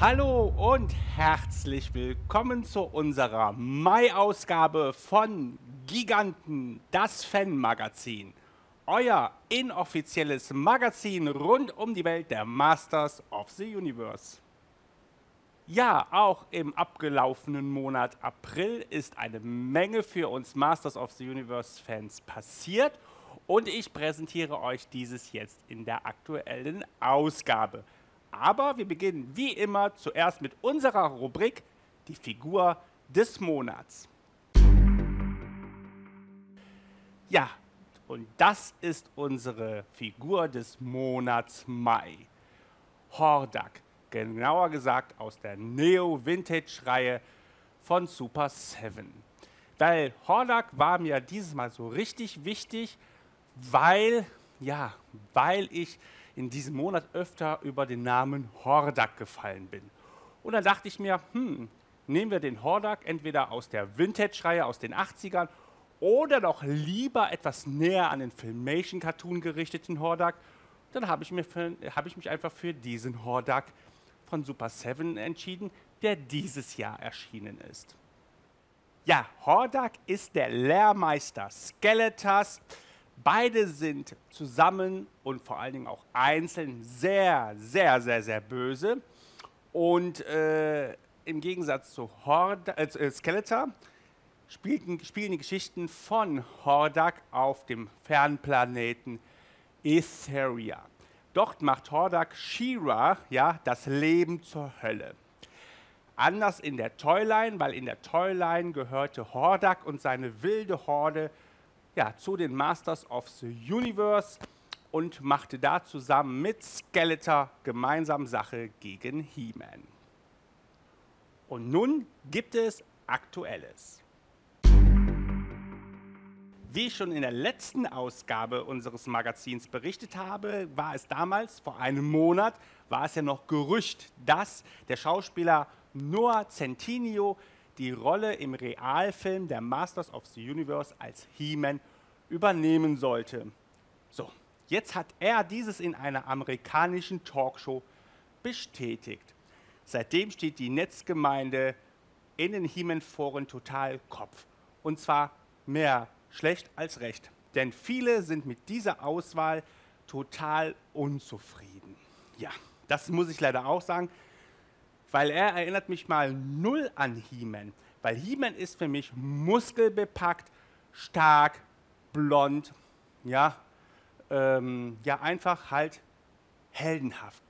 Hallo und herzlich willkommen zu unserer Mai-Ausgabe von Giganten, das Fan-Magazin. Euer inoffizielles Magazin rund um die Welt der Masters of the Universe. Ja, auch im abgelaufenen Monat April ist eine Menge für uns Masters of the Universe-Fans passiert und ich präsentiere euch dieses jetzt in der aktuellen Ausgabe. Aber wir beginnen wie immer zuerst mit unserer Rubrik, die Figur des Monats. Ja, und das ist unsere Figur des Monats Mai. Hordak, genauer gesagt aus der Neo-Vintage-Reihe von Super 7. Weil Hordak war mir dieses Mal so richtig wichtig, weil ich in diesem Monat öfter über den Namen Hordak gefallen bin. Und dann dachte ich mir, nehmen wir den Hordak entweder aus der Vintage-Reihe aus den 80ern oder noch lieber etwas näher an den Filmation-Cartoon gerichteten Hordak. Dann habe ich mich einfach für diesen Hordak von Super 7 entschieden, der dieses Jahr erschienen ist. Ja, Hordak ist der Lehrmeister Skeletors. Beide sind zusammen und vor allen Dingen auch einzeln sehr, sehr, sehr, sehr böse. Und im Gegensatz zu Skeletor spielen die Geschichten von Hordak auf dem Fernplaneten Etheria. Dort macht Hordak She-Ra das Leben zur Hölle. Anders in der Toyline, weil in der Toyline gehörte Hordak und seine wilde Horde zu den Masters of the Universe und machte da zusammen mit Skeletor gemeinsam Sache gegen He-Man. Und nun gibt es Aktuelles. Wie ich schon in der letzten Ausgabe unseres Magazins berichtet habe, war es damals, vor einem Monat, war es ja noch Gerücht, dass der Schauspieler Noah Centineo die Rolle im Realfilm der Masters of the Universe als He-Man übernehmen sollte. So, jetzt hat er dieses in einer amerikanischen Talkshow bestätigt. Seitdem steht die Netzgemeinde in den He-Man-Foren total Kopf. Und zwar mehr schlecht als recht. Denn viele sind mit dieser Auswahl total unzufrieden. Ja, das muss ich leider auch sagen. Weil er erinnert mich mal null an He-Man. Weil He-Man ist für mich muskelbepackt, stark, blond, einfach halt heldenhaft.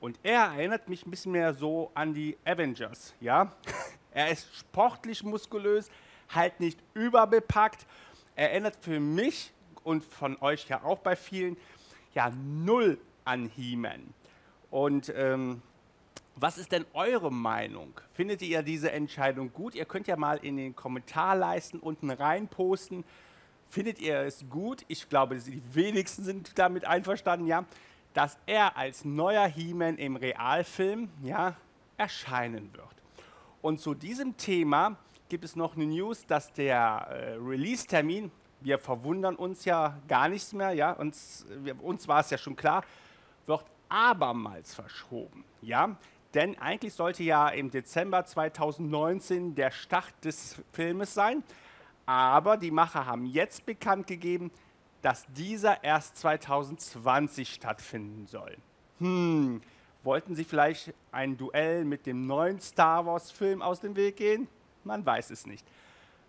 Und er erinnert mich ein bisschen mehr so an die Avengers, Er ist sportlich muskulös, halt nicht überbepackt. Er erinnert für mich und von euch ja auch bei vielen, null an He-Man. Und, was ist denn eure Meinung? Findet ihr diese Entscheidung gut? Ihr könnt ja mal in den Kommentarleisten unten rein posten. Findet ihr es gut? Ich glaube, die wenigsten sind damit einverstanden, dass er als neuer He-Man im Realfilm erscheinen wird. Und zu diesem Thema gibt es noch eine News, dass der Release-Termin, wir verwundern uns ja gar nichts mehr, uns war es ja schon klar, wird abermals verschoben, Denn eigentlich sollte ja im Dezember 2019 der Start des Filmes sein, aber die Macher haben jetzt bekannt gegeben, dass dieser erst 2020 stattfinden soll. Wollten sie vielleicht ein Duell mit dem neuen Star Wars-Film aus dem Weg gehen? Man weiß es nicht.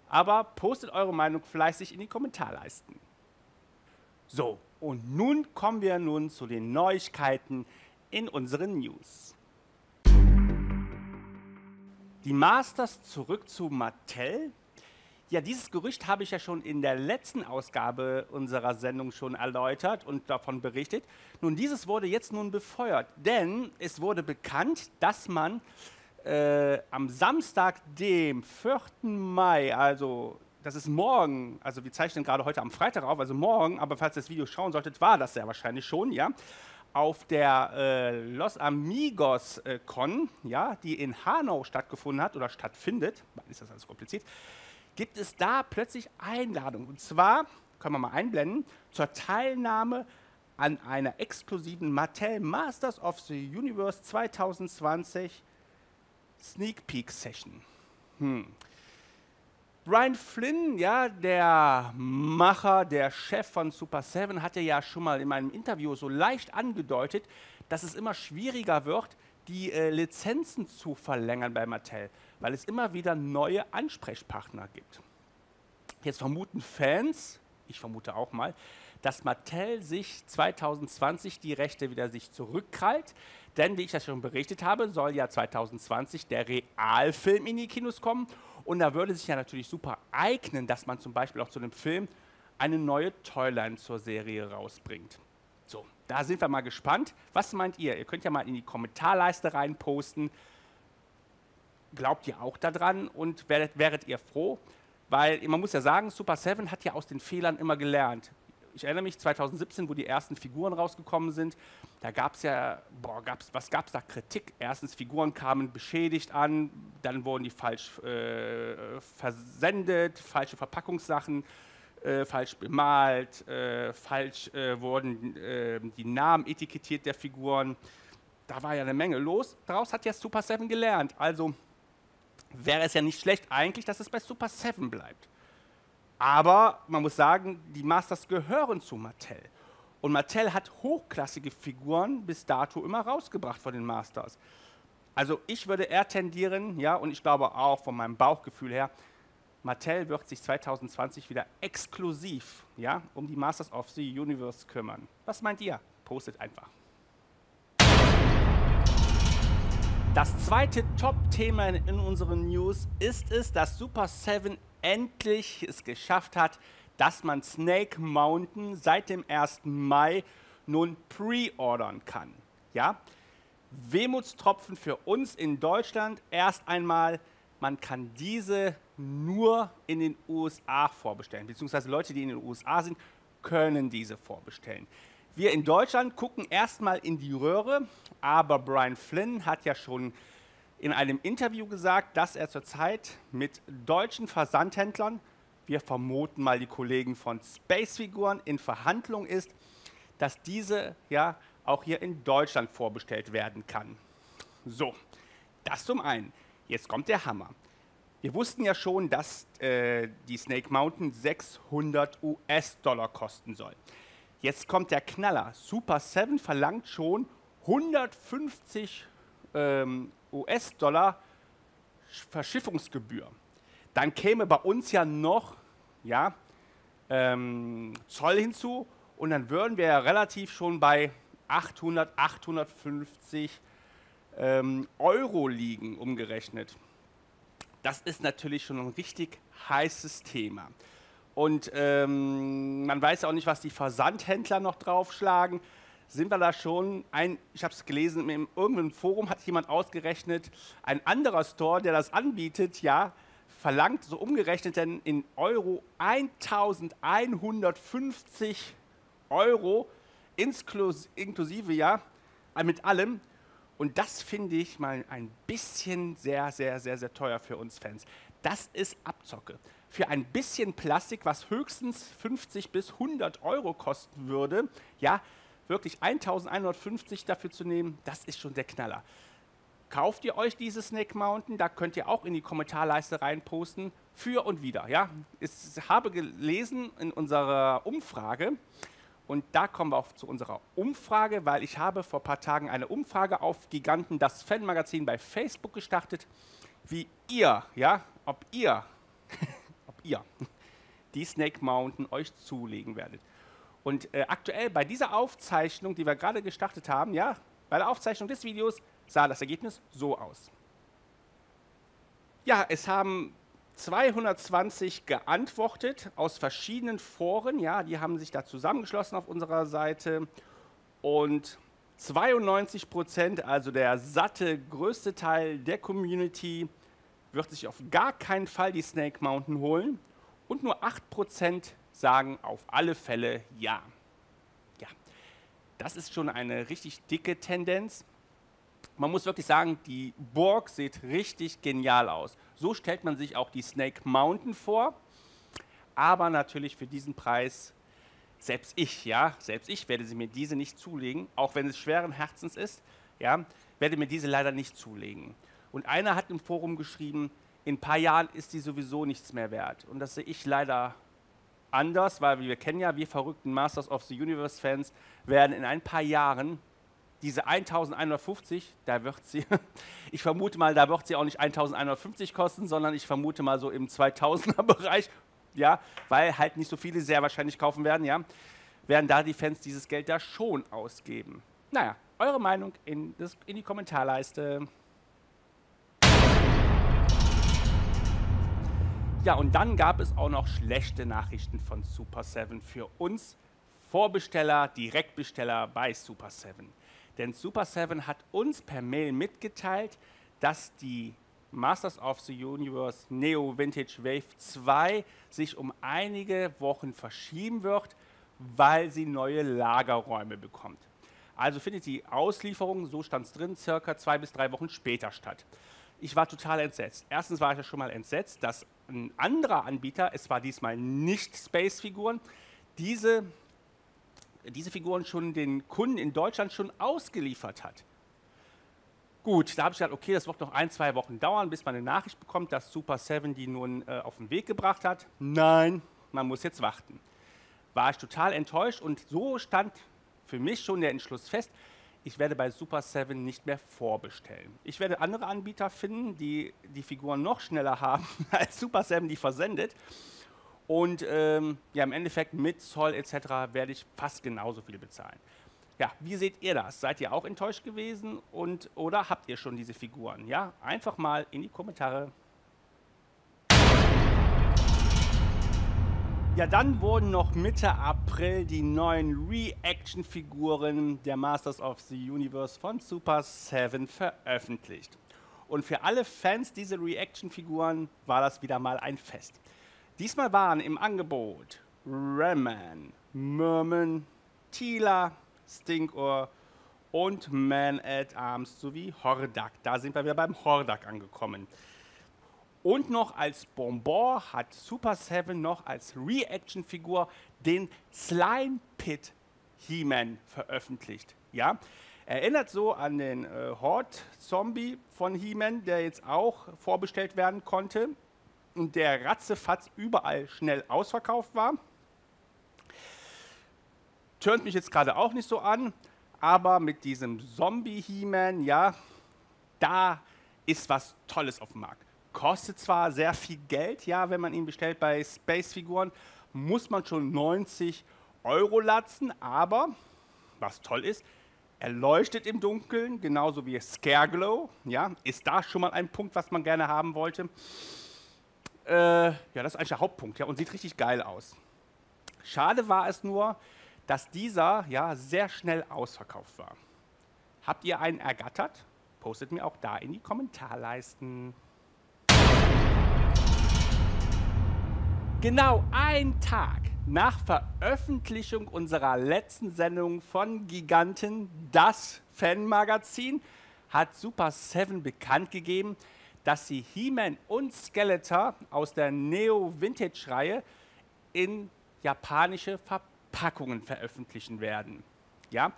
Aber postet eure Meinung fleißig in die Kommentarleisten. So, und nun kommen wir zu den Neuigkeiten in unseren News. Die Masters zurück zu Mattel? Ja, dieses Gerücht habe ich ja schon in der letzten Ausgabe unserer Sendung schon erläutert und davon berichtet. Nun, dieses wurde jetzt befeuert, denn es wurde bekannt, dass man am Samstag, dem 4. Mai, also das ist morgen, also wir zeichnen gerade heute am Freitag auf, also morgen, aber falls ihr das Video schauen solltet, war das ja wahrscheinlich schon, auf der Los Amigos Con, die in Hanau stattgefunden hat oder stattfindet, ist das alles kompliziert, gibt es da plötzlich Einladungen. Und zwar, können wir mal einblenden, zur Teilnahme an einer exklusiven Mattel Masters of the Universe 2020 Sneak Peek Session. Brian Flynn, ja, der Macher, der Chef von Super 7, hatte ja schon mal in meinem Interview so leicht angedeutet, dass es immer schwieriger wird, die Lizenzen zu verlängern bei Mattel, weil es immer wieder neue Ansprechpartner gibt. Jetzt vermuten Fans, ich vermute auch mal, dass Mattel sich 2020 die Rechte wieder sich zurückkrallt, denn wie ich das schon berichtet habe, soll ja 2020 der Realfilm in die Kinos kommen und da würde sich ja natürlich super eignen, dass man zum Beispiel auch zu dem Film eine neue Toyline zur Serie rausbringt. So, da sind wir mal gespannt. Was meint ihr? Ihr könnt ja mal in die Kommentarleiste rein posten. Glaubt ihr auch daran und wäret ihr froh? Weil man muss ja sagen, Super 7 hat ja aus den Fehlern immer gelernt. Ich erinnere mich, 2017, wo die ersten Figuren rausgekommen sind, da gab es ja, was gab es da? Kritik. Erstens, Figuren kamen beschädigt an, dann wurden die falsch versendet, falsche Verpackungssachen, falsch bemalt, falsch wurden die Namen etikettiert der Figuren. Da war ja eine Menge los. Daraus hat ja Super 7 gelernt. Also wäre es ja nicht schlecht eigentlich, dass es bei Super 7 bleibt. Aber man muss sagen, die Masters gehören zu Mattel. Und Mattel hat hochklassige Figuren bis dato immer rausgebracht von den Masters. Also ich würde eher tendieren, ja, und ich glaube auch von meinem Bauchgefühl her, Mattel wird sich 2020 wieder exklusiv, ja, um die Masters of the Universe kümmern. Was meint ihr? Postet einfach. Das zweite Top-Thema in unseren News ist es, dass Super 7 endlich es geschafft hat, dass man Snake Mountain seit dem 1. Mai nun pre-ordern kann. Ja? Wehmutstropfen für uns in Deutschland. Erst einmal, man kann diese nur in den USA vorbestellen, beziehungsweise Leute, die in den USA sind, können diese vorbestellen. Wir in Deutschland gucken erstmal in die Röhre, aber Brian Flynn hat ja schon in einem Interview gesagt, dass er zurzeit mit deutschen Versandhändlern, wir vermuten mal die Kollegen von Spacefiguren, in Verhandlung ist, dass diese ja auch hier in Deutschland vorbestellt werden kann. So, das zum einen. Jetzt kommt der Hammer. Wir wussten ja schon, dass die Snake Mountain $600 kosten soll. Jetzt kommt der Knaller. Super 7 verlangt schon $150 Verschiffungsgebühr. Dann käme bei uns ja noch ja, Zoll hinzu und dann würden wir ja relativ schon bei 800, 850 Euro liegen, umgerechnet. Das ist natürlich schon ein richtig heißes Thema. Und man weiß auch nicht, was die Versandhändler noch draufschlagen. Sind wir da schon ein, ich habe es gelesen, in irgendeinem Forum hat jemand ausgerechnet, ein anderer Store, der das anbietet, ja, verlangt so umgerechnet denn in Euro 1150 Euro inklusive, ja, mit allem. Und das finde ich mal ein bisschen sehr teuer für uns Fans. Das ist Abzocke. Für ein bisschen Plastik, was höchstens 50 bis 100 Euro kosten würde, ja, wirklich 1150 dafür zu nehmen, das ist schon der Knaller. Kauft ihr euch diese Snake Mountain? Da könnt ihr auch in die Kommentarleiste reinposten, für und wieder, ja. Ich habe gelesen in unserer Umfrage, und da kommen wir auch zu unserer Umfrage, weil ich habe vor ein paar Tagen eine Umfrage auf Giganten, das Fanmagazin bei Facebook gestartet, wie ihr, ja, ob ihr die Snake Mountain euch zulegen werdet. Und aktuell bei dieser Aufzeichnung, die wir gerade gestartet haben, ja, bei der Aufzeichnung des Videos sah das Ergebnis so aus. Ja, es haben 220 geantwortet aus verschiedenen Foren, ja, die haben sich da zusammengeschlossen auf unserer Seite und 92%, also der satte größte Teil der Community, wird sich auf gar keinen Fall die Snake Mountain holen und nur 8% sagen auf alle Fälle ja. Ja, das ist schon eine richtig dicke Tendenz. Man muss wirklich sagen, die Burg sieht richtig genial aus. So stellt man sich auch die Snake Mountain vor, aber natürlich für diesen Preis, selbst ich, ja, selbst ich werde sie mir diese nicht zulegen, auch wenn es schweren Herzens ist, ja, werde mir diese leider nicht zulegen. Und einer hat im Forum geschrieben, in ein paar Jahren ist die sowieso nichts mehr wert. Und das sehe ich leider anders, weil wir kennen ja, wir verrückten Masters of the Universe Fans werden in ein paar Jahren diese 1150, da wird sie, ich vermute mal, da wird sie auch nicht 1150 kosten, sondern ich vermute mal so im 2000er Bereich, ja, weil halt nicht so viele sehr wahrscheinlich kaufen werden, ja, werden da die Fans dieses Geld da schon ausgeben. Naja, eure Meinung in die Kommentarleiste. Ja, und dann gab es auch noch schlechte Nachrichten von Super 7 für uns Vorbesteller, Direktbesteller bei Super 7. Denn Super 7 hat uns per Mail mitgeteilt, dass die Masters of the Universe Neo-Vintage Wave 2 sich um einige Wochen verschieben wird, weil sie neue Lagerräume bekommt. Also findet die Auslieferung, so stand es drin, circa 2 bis 3 Wochen später statt. Ich war total entsetzt. Erstens war ich ja schon mal entsetzt, dass ein anderer Anbieter, es war diesmal nicht Spacefiguren, diese Figuren schon den Kunden in Deutschland schon ausgeliefert hat. Gut, da habe ich gedacht, okay, das wird noch 1, 2 Wochen dauern, bis man eine Nachricht bekommt, dass Super 7 die nun auf den Weg gebracht hat. Nein, man muss jetzt warten. War ich total enttäuscht und so stand für mich schon der Entschluss fest, ich werde bei Super 7 nicht mehr vorbestellen. Ich werde andere Anbieter finden, die die Figuren noch schneller haben, als Super 7 die versendet. Und ja, im Endeffekt mit Zoll etc. werde ich fast genauso viel bezahlen. Ja, wie seht ihr das? Seid ihr auch enttäuscht gewesen und oder habt ihr schon diese Figuren? Ja, einfach mal in die Kommentare. Ja, dann wurden noch Mitte April die neuen Reaction-Figuren der Masters of the Universe von Super 7 veröffentlicht. Und für alle Fans dieser Reaction-Figuren war das wieder mal ein Fest. Diesmal waren im Angebot Ram Man, Merman, Teela, Stinkor und Man at Arms sowie Hordak. Da sind wir wieder beim Hordak angekommen. Und noch als Bonbon hat Super 7 noch als Reaction-Figur den Slime-Pit-He-Man veröffentlicht. Ja? Erinnert so an den Horde-Zombie von He-Man, der jetzt auch vorbestellt werden konnte und der ratzefatz überall schnell ausverkauft war. Tönt mich jetzt gerade auch nicht so an, aber mit diesem Zombie-He-Man, ja, da ist was Tolles auf dem Markt. Kostet zwar sehr viel Geld, ja, wenn man ihn bestellt bei Spacefiguren, muss man schon 90 € latzen, aber, was toll ist, er leuchtet im Dunkeln, genauso wie Scareglow, ja, ist da schon mal ein Punkt, was man gerne haben wollte. Ja, das ist eigentlich der Hauptpunkt, ja, und sieht richtig geil aus. Schade war es nur, dass dieser, ja, sehr schnell ausverkauft war. Habt ihr einen ergattert? Postet mir auch da in die Kommentarleisten. Genau einen Tag nach Veröffentlichung unserer letzten Sendung von Giganten, das Fanmagazin, hat Super 7 bekannt gegeben, dass sie He-Man und Skeletor aus der Neo-Vintage-Reihe in japanische Verpackungen veröffentlichen werden. Ja?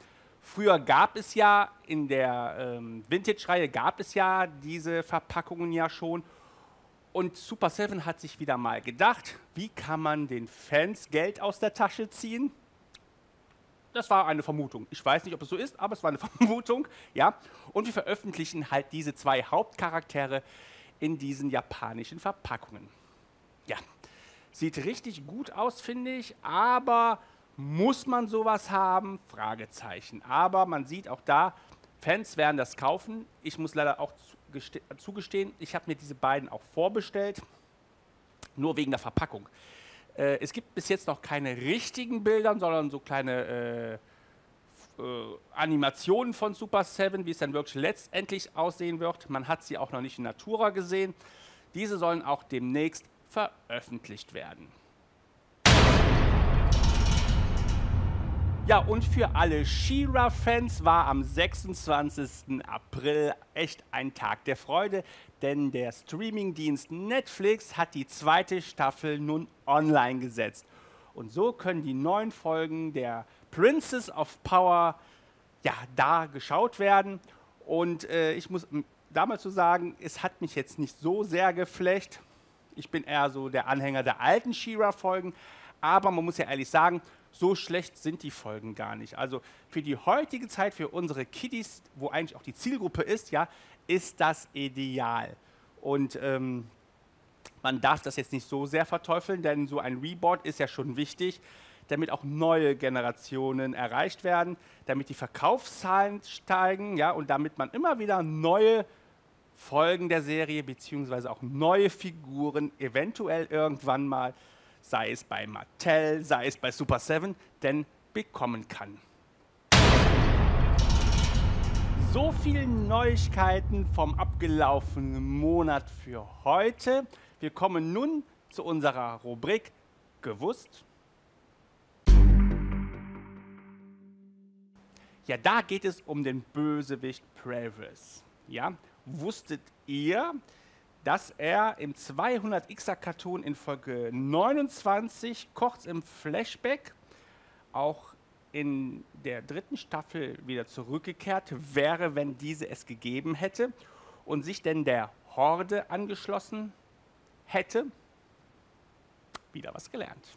Früher gab es ja, in der Vintage-Reihe gab es ja diese Verpackungen ja schon. Und Super 7 hat sich wieder mal gedacht, wie kann man den Fans Geld aus der Tasche ziehen? Das war eine Vermutung. Ich weiß nicht, ob es so ist, aber es war eine Vermutung. Ja? Und wir veröffentlichen halt diese 2 Hauptcharaktere in diesen japanischen Verpackungen. Ja, sieht richtig gut aus, finde ich, aber muss man sowas haben? Fragezeichen. Aber man sieht auch da, Fans werden das kaufen. Ich muss leider auch zugestehen, ich habe mir diese beiden auch vorbestellt, nur wegen der Verpackung. Es gibt bis jetzt noch keine richtigen Bilder, sondern so kleine Animationen von Super 7, wie es dann wirklich letztendlich aussehen wird. Man hat sie auch noch nicht in Natura gesehen. Diese sollen auch demnächst veröffentlicht werden. Ja, und für alle She-Ra-Fans war am 26. April echt ein Tag der Freude, denn der Streamingdienst Netflix hat die 2. Staffel nun online gesetzt. Und so können die 9 Folgen der Princess of Power, ja, da geschaut werden. Und ich muss damals zu sagen, es hat mich jetzt nicht so sehr geflecht. Ich bin eher so der Anhänger der alten She-Ra-Folgen. Aber man muss ja ehrlich sagen, so schlecht sind die Folgen gar nicht. Also für die heutige Zeit, für unsere Kiddies, wo eigentlich auch die Zielgruppe ist, ja, ist das ideal. Und man darf das jetzt nicht so sehr verteufeln, denn so ein Reboot ist ja schon wichtig, damit auch neue Generationen erreicht werden, damit die Verkaufszahlen steigen, ja, und damit man immer wieder neue Folgen der Serie bzw. auch neue Figuren eventuell irgendwann mal, sei es bei Mattel, sei es bei Super 7, denn bekommen kann. So viele Neuigkeiten vom abgelaufenen Monat für heute. Wir kommen nun zu unserer Rubrik Gewusst? Ja, da geht es um den Bösewicht Previs. Ja, wusstet ihr, dass er im 200-Xer-Cartoon in Folge 29, kurz im Flashback, auch in der dritten Staffel wieder zurückgekehrt wäre, wenn diese es gegeben hätte und sich denn der Horde angeschlossen hätte? Wieder was gelernt.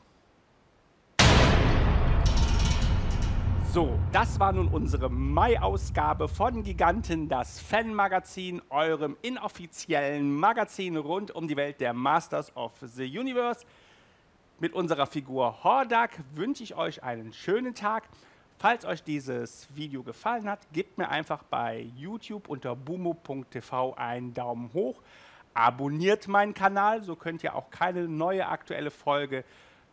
So, das war nun unsere Mai-Ausgabe von Giganten, das Fan-Magazin, eurem inoffiziellen Magazin rund um die Welt der Masters of the Universe. Mit unserer Figur Hordak wünsche ich euch einen schönen Tag. Falls euch dieses Video gefallen hat, gebt mir einfach bei YouTube unter bumo.tv einen Daumen hoch. Abonniert meinen Kanal, so könnt ihr auch keine neue aktuelle Folge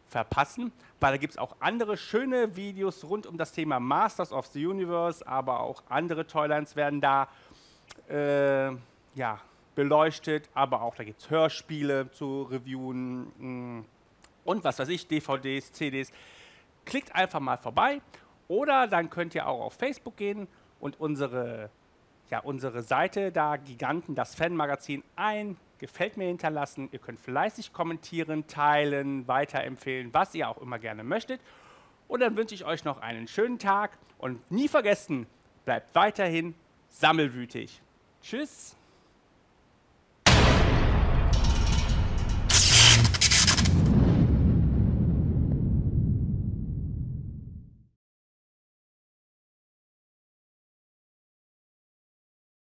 verpassen, weil da gibt es auch andere schöne Videos rund um das Thema Masters of the Universe, aber auch andere Toylines werden da ja, beleuchtet, aber auch da gibt es Hörspiele zu reviewen und was weiß ich, DVDs, CDs. Klickt einfach mal vorbei oder dann könnt ihr auch auf Facebook gehen und unsere Seite da, Giganten, das Fanmagazin, Gefällt mir hinterlassen. Ihr könnt fleißig kommentieren, teilen, weiterempfehlen, was ihr auch immer gerne möchtet. Und dann wünsche ich euch noch einen schönen Tag und nie vergessen, bleibt weiterhin sammelwütig. Tschüss!